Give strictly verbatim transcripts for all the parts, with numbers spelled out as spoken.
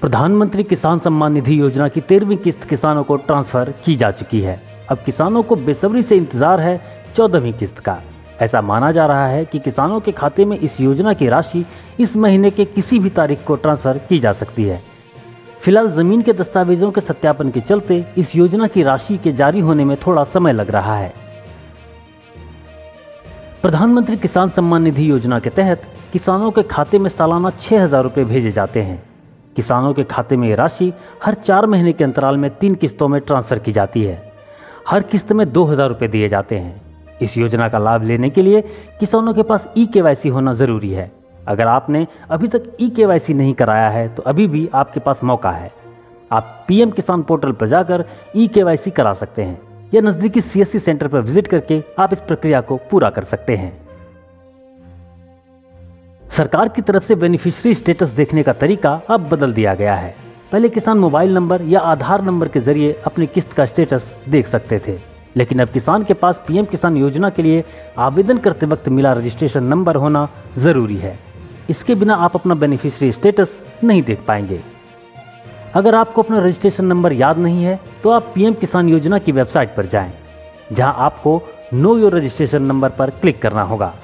प्रधानमंत्री किसान सम्मान निधि योजना की तेरहवीं किस्त किसानों को ट्रांसफर की जा चुकी है। अब किसानों को बेसब्री से इंतजार है चौदहवीं किस्त का। ऐसा माना जा रहा है कि किसानों के खाते में इस योजना की राशि इस महीने के किसी भी तारीख को ट्रांसफर की जा सकती है। फिलहाल जमीन के दस्तावेजों के सत्यापन के चलते इस योजना की राशि के जारी होने में थोड़ा समय लग रहा है। प्रधानमंत्री किसान सम्मान निधि योजना के तहत किसानों के खाते में सालाना छह हजार रुपये भेजे जाते हैं। किसानों के खाते में ये राशि हर चार महीने के अंतराल में तीन किस्तों में ट्रांसफर की जाती है। हर किस्त में दो हजार रुपये दिए जाते हैं। इस योजना का लाभ लेने के लिए किसानों के पास ई केवाईसी होना जरूरी है। अगर आपने अभी तक ई केवाईसी नहीं कराया है तो अभी भी आपके पास मौका है। आप पीएम किसान पोर्टल पर जाकर ई केवाईसी करा सकते हैं या नज़दीकी सीएससी सेंटर पर विजिट करके आप इस प्रक्रिया को पूरा कर सकते हैं। सरकार की तरफ से बेनिफिशियरी स्टेटस देखने का तरीका अब बदल दिया गया है। पहले किसान मोबाइल नंबर या आधार नंबर के जरिए अपनी किस्त का स्टेटस देख सकते थे, लेकिन अब किसान के पास पीएम किसान योजना के लिए आवेदन करते वक्त मिला रजिस्ट्रेशन नंबर होना जरूरी है। इसके बिना आप अपना बेनिफिशियरी स्टेटस नहीं देख पाएंगे। अगर आपको अपना रजिस्ट्रेशन नंबर याद नहीं है तो आप पीएम किसान योजना की वेबसाइट पर जाएं, जहां आपको नो योर रजिस्ट्रेशन नंबर पर क्लिक करना होगा।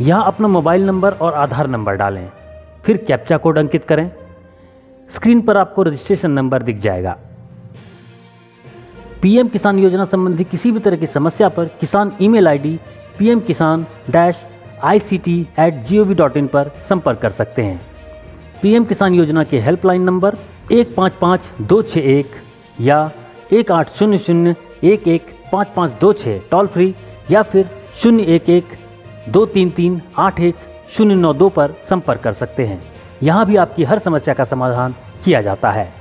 यहां अपना मोबाइल नंबर और आधार नंबर डालें, फिर कैप्चा कोड अंकित करें। स्क्रीन पर आपको रजिस्ट्रेशन नंबर दिख जाएगा। पीएम किसान योजना संबंधी किसी भी तरह की समस्या पर किसान email ID P M Kisan I C T at G O V dot in पर संपर्क कर सकते हैं। पीएम किसान योजना के हेल्पलाइन नंबर एक पाँच पाँच दो छः एक या एक आठ शून्य शून्य एक एक पाँच पाँच दो छः टोल फ्री या फिर शून्य एक एक दो तीन तीन आठ एक शून्य नौ दो पर संपर्क कर सकते हैं। यहाँ भी आपकी हर समस्या का समाधान किया जाता है।